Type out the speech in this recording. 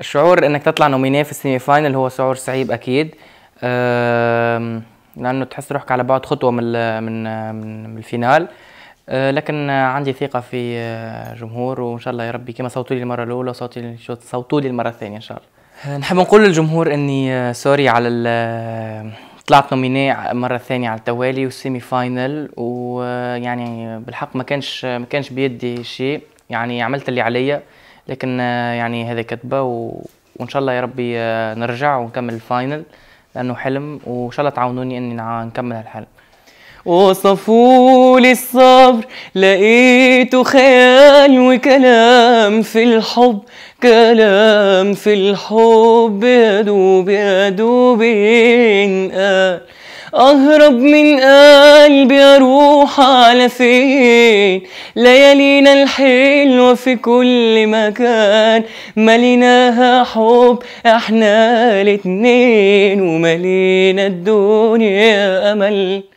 الشعور انك تطلع نومينيه في السيمي فاينل هو شعور صعيب اكيد، لانه تحس روحك على بعد خطوه من الفينال، لكن عندي ثقه في الجمهور، وان شاء الله يا ربي كما صوتوا لي المره الاولى صوتوا لي المره الثانيه ان شاء الله. نحب نقول للجمهور اني سوري على طلعت نومينيه مره ثانيه على التوالي والسيمي فاينل، ويعني بالحق ما كانش بيدي شيء، يعني عملت اللي عليا، لكن يعني هذا كتبه وان شاء الله يا ربي نرجع ونكمل الفاينل لانه حلم، وان شاء الله تعاونوني اني نكمل الحلم. وصفولي الصبر لقيته خيال وكلام في الحب، كلام في الحب يدوب يدوب ينقال، أهرب من قلبي أروح على فين؟ ليالينا الحلوة في كل مكان مليناها حب احنا الاتنين، وملينا الدنيا أمل.